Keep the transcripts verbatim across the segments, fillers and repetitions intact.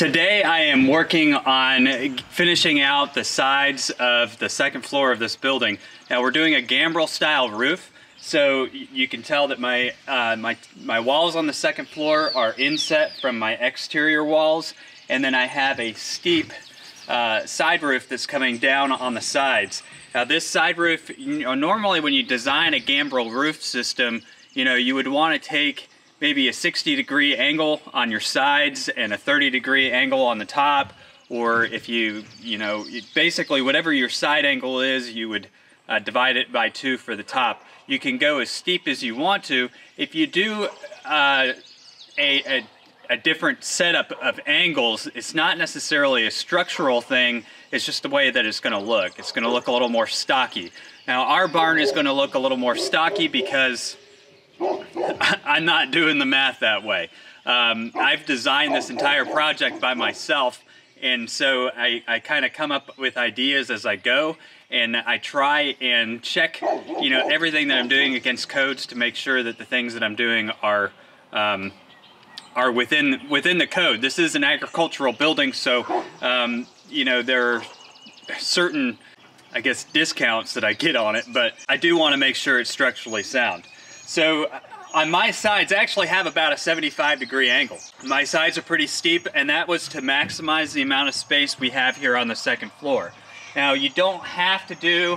Today I am working on finishing out the sides of the second floor of this building. Now we're doing a gambrel style roof, so you can tell that my, uh, my, my walls on the second floor are inset from my exterior walls, and then I have a steep uh, side roof that's coming down on the sides. Now this side roof, you know, normally when you design a gambrel roof system, you know, you would want to take maybe a sixty degree angle on your sides and a thirty degree angle on the top, or if you, you know, basically whatever your side angle is, you would uh, divide it by two for the top. You can go as steep as you want to. If you do uh, a, a, a different setup of angles, it's not necessarily a structural thing, it's just the way that it's gonna look. It's gonna look a little more stocky. Now our barn is gonna look a little more stocky because I'm not doing the math that way. Um, I've designed this entire project by myself, and so I, I kind of come up with ideas as I go, and I try and check, you know, everything that I'm doing against codes to make sure that the things that I'm doing are um, are within within the code. This is an agricultural building, so um, you know, there are certain, I guess, discounts that I get on it, but I do want to make sure it's structurally sound. So on my sides, I actually have about a seventy-five degree angle. My sides are pretty steep, and that was to maximize the amount of space we have here on the second floor. Now, you don't have to do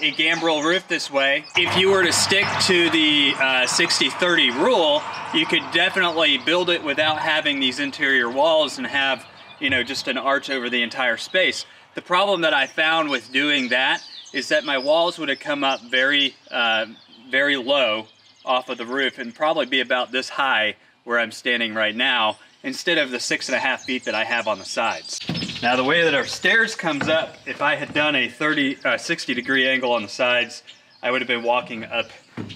a gambrel roof this way. If you were to stick to the sixty thirty rule, you could definitely build it without having these interior walls and have, you know, just an arch over the entire space. The problem that I found with doing that is that my walls would have come up very, uh, very low off of the roof and probably be about this high where I'm standing right now, instead of the six and a half feet that I have on the sides. Now the way that our stairs comes up, if I had done a sixty degree angle on the sides, I would have been walking up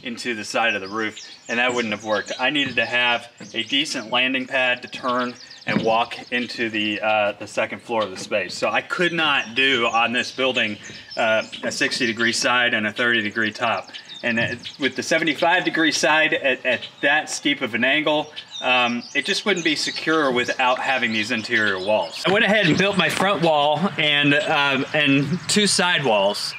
into the side of the roof, and that wouldn't have worked. I needed to have a decent landing pad to turn and walk into the, uh, the second floor of the space. So I could not do on this building uh, a sixty degree side and a thirty degree top. And with the seventy-five degree side at, at that steep of an angle, um, it just wouldn't be secure without having these interior walls. I went ahead and built my front wall and, um, and two side walls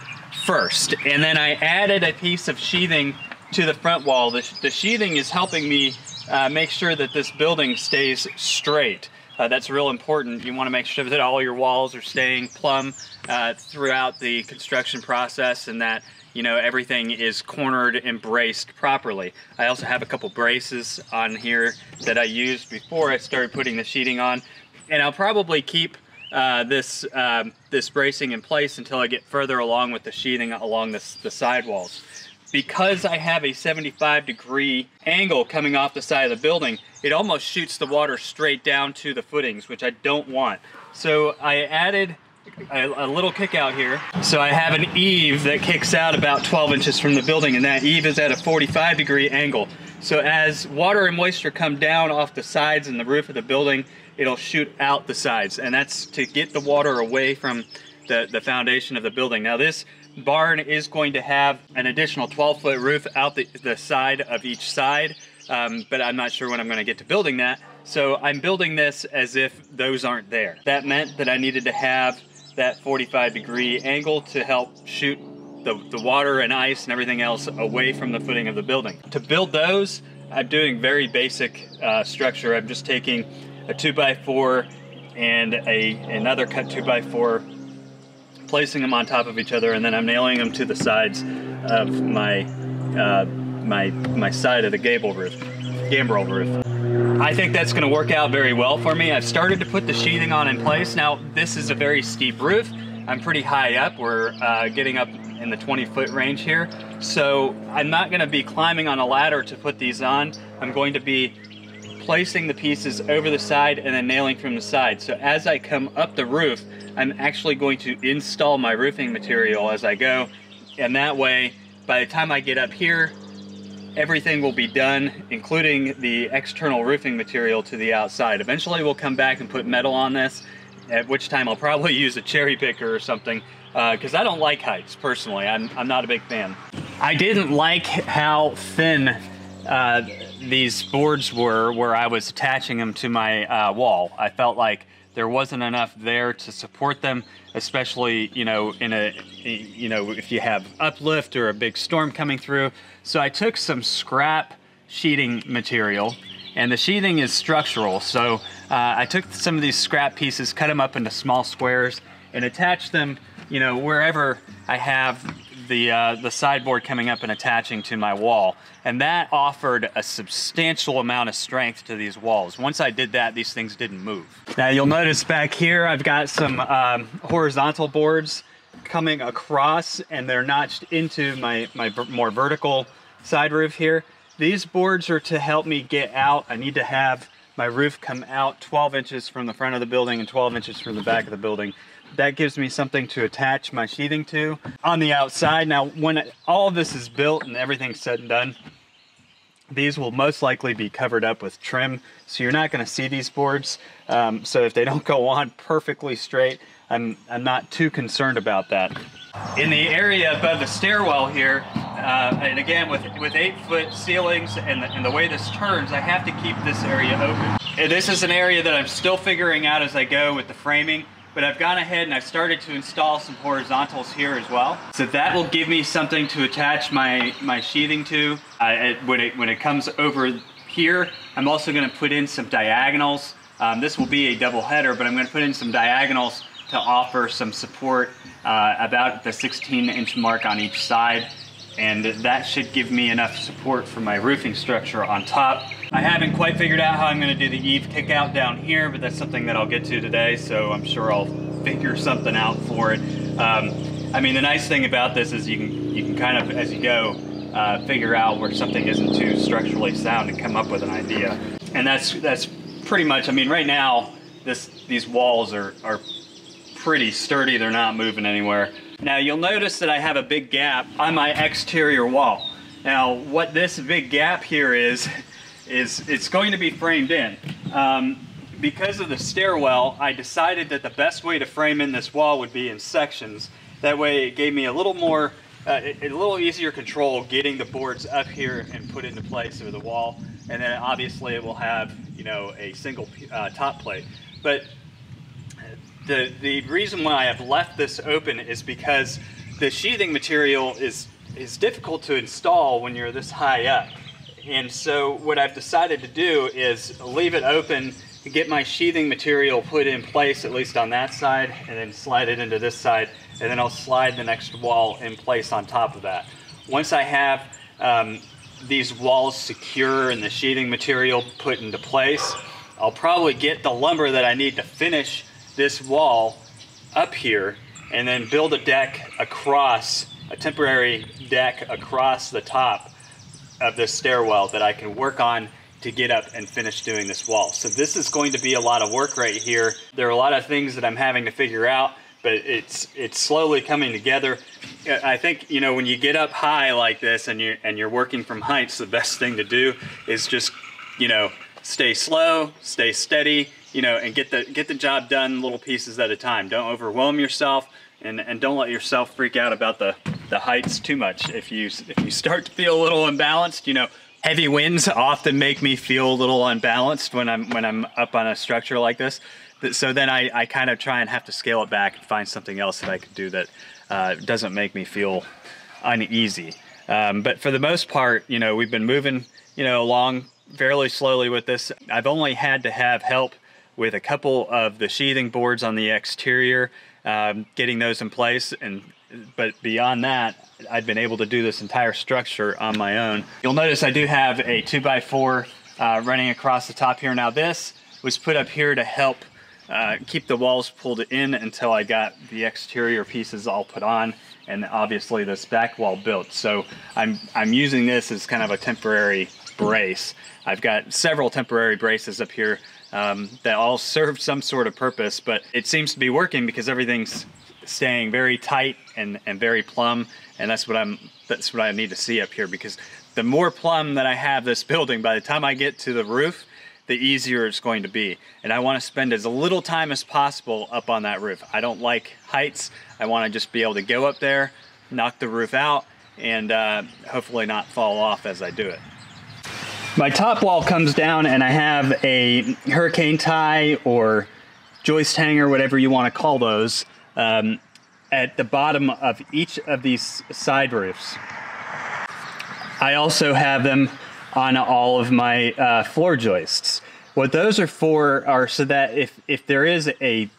first. And then I added a piece of sheathing to the front wall. The, the sheathing is helping me uh, make sure that this building stays straight. Uh, that's real important. You want to make sure that all your walls are staying plumb uh, throughout the construction process, and that, you know, everything is cornered and braced properly. I also have a couple braces on here that I used before I started putting the sheeting on, and I'll probably keep uh, this um, this bracing in place until I get further along with the sheathing along this, the sidewalls. Because I have a seventy-five degree angle coming off the side of the building, it almost shoots the water straight down to the footings, which I don't want. So I added a, a little kick out here. So I have an eave that kicks out about twelve inches from the building, and that eave is at a forty-five degree angle. So as water and moisture come down off the sides and the roof of the building, it'll shoot out the sides, and that's to get the water away from the, the foundation of the building. Now this barn is going to have an additional twelve foot roof out the, the side of each side, um, but I'm not sure when I'm going to get to building that. So I'm building this as if those aren't there. That meant that I needed to have that forty-five degree angle to help shoot the, the water and ice and everything else away from the footing of the building. To build those, I'm doing very basic uh, structure. I'm just taking a two by four and a another cut two by four, placing them on top of each other, and then I'm nailing them to the sides of my uh, my my side of the gable roof, gambrel roof. I think that's going to work out very well for me. I've started to put the sheathing on in place. Now this is a very steep roof. I'm pretty high up. We're uh, getting up in the twenty foot range here, so I'm not going to be climbing on a ladder to put these on. I'm going to be placing the pieces over the side and then nailing from the side. So as I come up the roof, I'm actually going to install my roofing material as I go, and that way by the time I get up here, everything will be done, including the external roofing material to the outside. Eventually we'll come back and put metal on this, at which time I'll probably use a cherry picker or something, because uh, I don't like heights personally. I'm, I'm not a big fan. I didn't like how thin uh, these boards were where I was attaching them to my uh, wall. I felt like there wasn't enough there to support them, especially, you know, in a, you know, if you have uplift or a big storm coming through. So I took some scrap sheathing material, and the sheathing is structural. So uh, I took some of these scrap pieces, cut them up into small squares, and attached them, you know, wherever I have the uh, the sideboard coming up and attaching to my wall. And that offered a substantial amount of strength to these walls. Once I did that, these things didn't move. Now you'll notice back here, I've got some um, horizontal boards coming across, and they're notched into my, my more vertical side roof here. These boards are to help me get out. I need to have my roof come out twelve inches from the front of the building and twelve inches from the back of the building. That gives me something to attach my sheathing to on the outside. Now, when all of this is built and everything's said and done, these will most likely be covered up with trim, so you're not going to see these boards. Um, so if they don't go on perfectly straight, I'm, I'm not too concerned about that. In the area above the stairwell here, uh, and again, with, with eight-foot ceilings and the, and the way this turns, I have to keep this area open. And this is an area that I'm still figuring out as I go with the framing. But I've gone ahead and I've started to install some horizontals here as well. So that will give me something to attach my, my sheathing to. Uh, it, when, it, when it comes over here, I'm also gonna put in some diagonals. Um, this will be a double header, but I'm gonna put in some diagonals to offer some support uh, about the sixteen inch mark on each side. And that should give me enough support for my roofing structure on top. I haven't quite figured out how I'm going to do the eave kick out down here, but that's something that I'll get to today, so I'm sure I'll figure something out for it. Um, I mean, the nice thing about this is you can, you can kind of, as you go, uh, figure out where something isn't too structurally sound and come up with an idea. And that's that's pretty much, I mean, right now, this these walls are, are pretty sturdy. They're not moving anywhere. Now you'll notice that I have a big gap on my exterior wall. Now what this big gap here is, is it's going to be framed in. Um, because of the stairwell, I decided that the best way to frame in this wall would be in sections. That way it gave me a little more, uh, a little easier control getting the boards up here and put into place over the wall. And then obviously it will have, you know, a single uh, top plate. But The, the reason why I've left this open is because the sheathing material is, is difficult to install when you're this high up. And so what I've decided to do is leave it open to get my sheathing material put in place, at least on that side, and then slide it into this side, and then I'll slide the next wall in place on top of that. Once I have um, these walls secure and the sheathing material put into place, I'll probably get the lumber that I need to finish this wall up here and then build a deck across, a temporary deck across the top of this stairwell that I can work on to get up and finish doing this wall. So this is going to be a lot of work right here. There are a lot of things that I'm having to figure out, but it's it's slowly coming together. I think, you know, when you get up high like this and you're, and you're working from heights, the best thing to do is just, you know, stay slow, stay steady, you know, and get the get the job done little pieces at a time. Don't overwhelm yourself, and, and don't let yourself freak out about the, the heights too much. If you if you start to feel a little imbalanced, you know, heavy winds often make me feel a little unbalanced when I'm when I'm up on a structure like this. So then I, I kind of try and have to scale it back and find something else that I can do that uh, doesn't make me feel uneasy. Um, but for the most part, you know, we've been moving, you know, along fairly slowly with this. I've only had to have help with a couple of the sheathing boards on the exterior, um, getting those in place. And but beyond that, I've been able to do this entire structure on my own. You'll notice I do have a two by four uh, running across the top here. Now this was put up here to help uh, keep the walls pulled in until I got the exterior pieces all put on, and obviously this back wall built. So I'm, I'm using this as kind of a temporary brace. I've got several temporary braces up here um, that all serve some sort of purpose, but it seems to be working because everything's staying very tight and, and very plumb, and that's what I'm that's what I need to see up here, because the more plumb that I have this building, by the time I get to the roof, the easier it's going to be. And I want to spend as little time as possible up on that roof. I don't like heights. I want to just be able to go up there, knock the roof out, and uh, hopefully not fall off as I do it. My top wall comes down and I have a hurricane tie or joist hanger, whatever you want to call those, um, at the bottom of each of these side roofs. I also have them on all of my uh, floor joists. What those are for are so that if, if there is a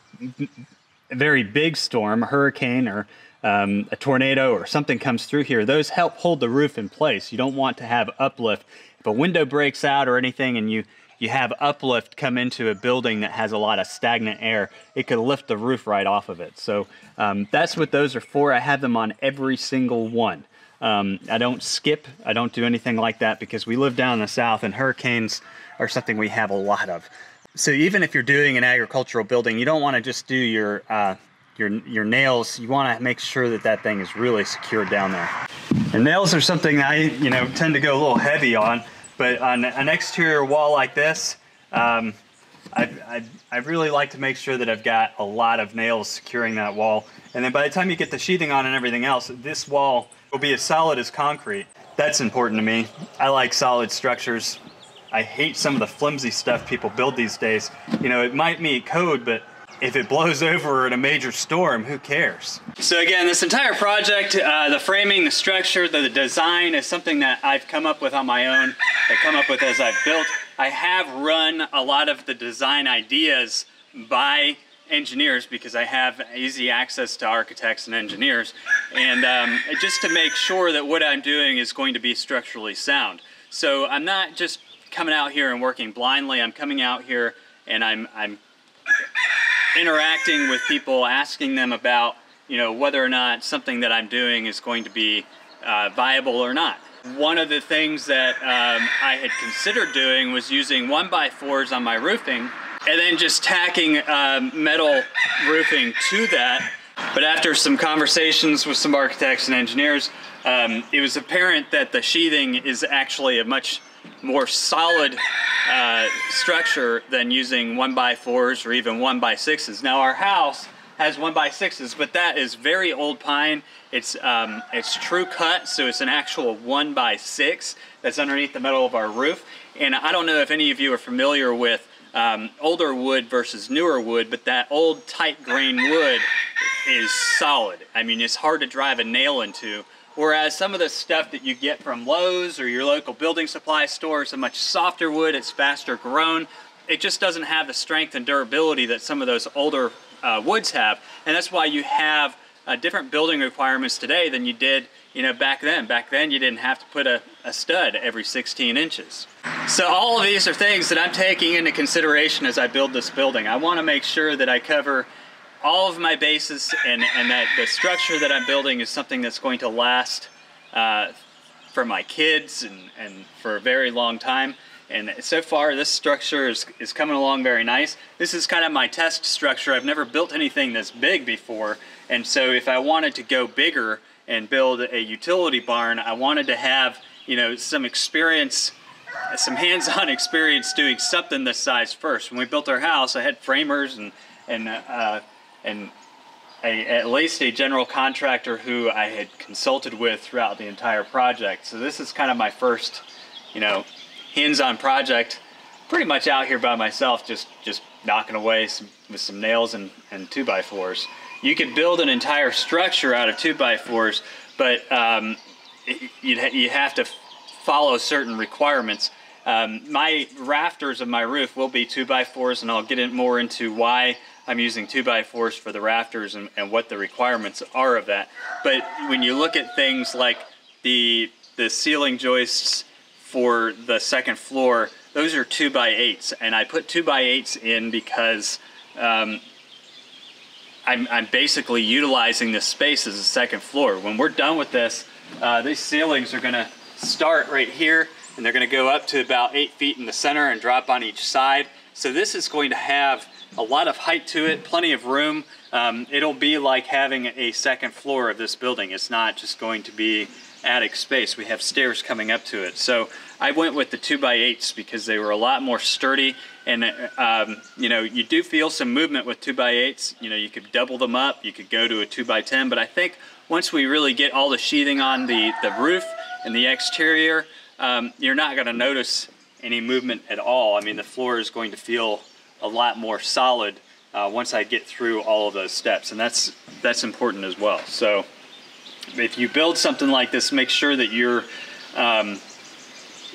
very big storm, a hurricane or um, a tornado or something comes through here, those help hold the roof in place. You don't want to have uplift. If a window breaks out or anything and you, you have uplift come into a building that has a lot of stagnant air, it could lift the roof right off of it. So um, that's what those are for. I have them on every single one. Um, I don't skip, I don't do anything like that because we live down in the South and hurricanes are something we have a lot of. So even if you're doing an agricultural building, you don't want to just do your, uh, your, your nails. You want to make sure that that thing is really secured down there. And nails are something I, you know, tend to go a little heavy on, but on an exterior wall like this, um, I, I, I really like to make sure that I've got a lot of nails securing that wall. And then by the time you get the sheathing on and everything else, this wall will be as solid as concrete. That's important to me. I like solid structures. I hate some of the flimsy stuff people build these days. You know, it might meet code, but if it blows over in a major storm, who cares? So again, this entire project, uh, the framing, the structure, the, the design is something that I've come up with on my own, I come up with as I've built. I have run a lot of the design ideas by engineers because I have easy access to architects and engineers, and um, just to make sure that what I'm doing is going to be structurally sound. So I'm not just coming out here and working blindly. I'm coming out here and I'm, I'm interacting with people, asking them about, you know, whether or not something that I'm doing is going to be uh, viable or not. One of the things that um, I had considered doing was using one by fours on my roofing and then just tacking uh, metal roofing to that. But after some conversations with some architects and engineers, um, it was apparent that the sheathing is actually a much more solid uh, structure than using one by fours or even one by sixes. Now our house has one by sixes, but that is very old pine. It's, um, it's true cut, so it's an actual one by six that's underneath the metal of our roof. And I don't know if any of you are familiar with Um, older wood versus newer wood, but that old tight grain wood is solid. I mean, it's hard to drive a nail into, whereas some of the stuff that you get from Lowe's or your local building supply store is a much softer wood. It's faster grown. It just doesn't have the strength and durability that some of those older uh, woods have, and that's why you have uh, different building requirements today than you did, you know, back then. Back then you didn't have to put a, a stud every sixteen inches. So all of these are things that I'm taking into consideration as I build this building. I want to make sure that I cover all of my bases and, and that the structure that I'm building is something that's going to last uh, for my kids and, and for a very long time. And so far this structure is, is coming along very nice. This is kind of my test structure. I've never built anything this big before, and so if I wanted to go bigger and build a utility barn, I wanted to have, you know, some experience, some hands-on experience doing something this size first. When we built our house, I had framers and and uh, and a, at least a general contractor who I had consulted with throughout the entire project. So this is kind of my first, you know, hands-on project, pretty much out here by myself, just just knocking away some, with some nails and and two by fours. You could build an entire structure out of two by fours, but um, you ha you have to follow certain requirements. Um, my rafters of my roof will be two by fours, and I'll get in more into why I'm using two by fours for the rafters and, and what the requirements are of that. But when you look at things like the the ceiling joists for the second floor, those are two by eights, and I put two by eights in because Um, I'm, I'm basically utilizing this space as a second floor. When we're done with this, uh, these ceilings are gonna start right here and they're gonna go up to about eight feet in the center and drop on each side. So this is going to have a lot of height to it, plenty of room. Um, it'll be like having a second floor of this building. It's not just going to be attic space. We have stairs coming up to it. So I went with the two by eights because they were a lot more sturdy, and um, you know, you do feel some movement with two by eights. You know, you could double them up, you could go to a two by ten, but I think once we really get all the sheathing on the, the roof and the exterior, um, you're not gonna notice any movement at all, I mean, the floor is going to feel a lot more solid uh, once I get through all of those steps, and that's that's important as well. So if you build something like this, make sure that you're um,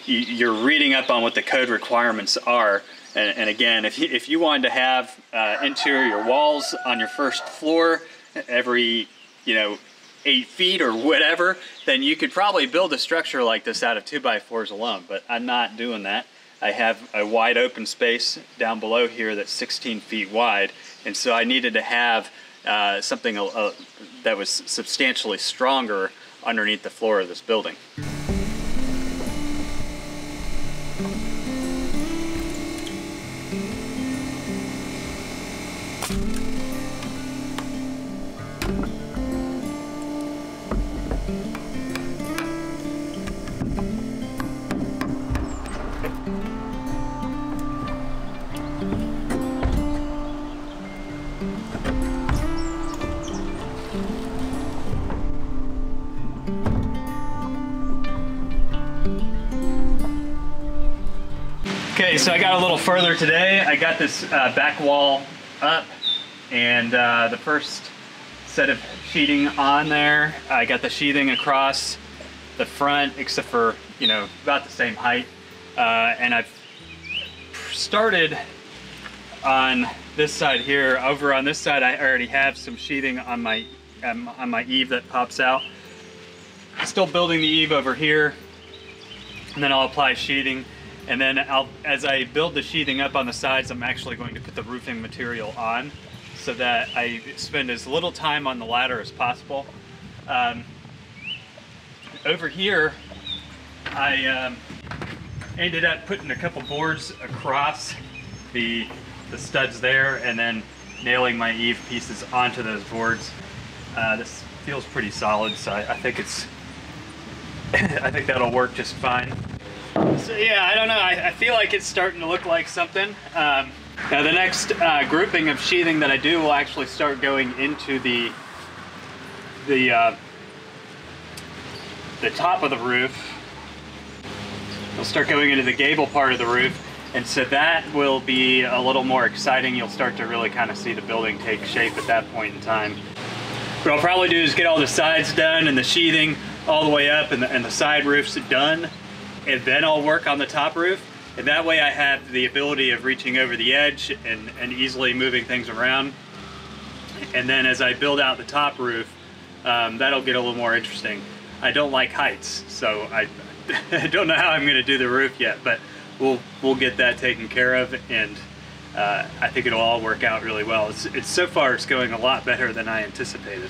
you're reading up on what the code requirements are. And, and again, if you, if you wanted to have uh, interior walls on your first floor every, you know, eight feet or whatever, then you could probably build a structure like this out of two by fours alone, but I'm not doing that. I have a wide open space down below here that's sixteen feet wide, and so I needed to have uh, something uh, that was substantially stronger underneath the floor of this building. Okay, so I got a little further today. I got this uh, back wall up, and uh, the first set of sheathing on there. I got the sheathing across the front, except for, you know, about the same height. Uh, and I've started on this side here. Over on this side, I already have some sheathing on my um, on my eave that pops out. Still building the eave over here, and then I'll apply sheathing. And then I'll, as I build the sheathing up on the sides, I'm actually going to put the roofing material on so that I spend as little time on the ladder as possible. Um, over here, I um, ended up putting a couple boards across the, the studs there and then nailing my eave pieces onto those boards. Uh, this feels pretty solid, so I, I think it's, I think that'll work just fine. So yeah, I don't know, I, I feel like it's starting to look like something. Um, now the next uh, grouping of sheathing that I do will actually start going into the the, uh, the top of the roof. It'll start going into the gable part of the roof, and so that will be a little more exciting. You'll start to really kind of see the building take shape at that point in time. What I'll probably do is get all the sides done and the sheathing all the way up and the, and the side roofs done. And then I'll work on the top roof. And that way I have the ability of reaching over the edge and, and easily moving things around. And then as I build out the top roof, um, that'll get a little more interesting. I don't like heights, so I, I don't know how I'm gonna do the roof yet, but we'll, we'll get that taken care of, and uh, I think it'll all work out really well. It's, it's so far it's going a lot better than I anticipated.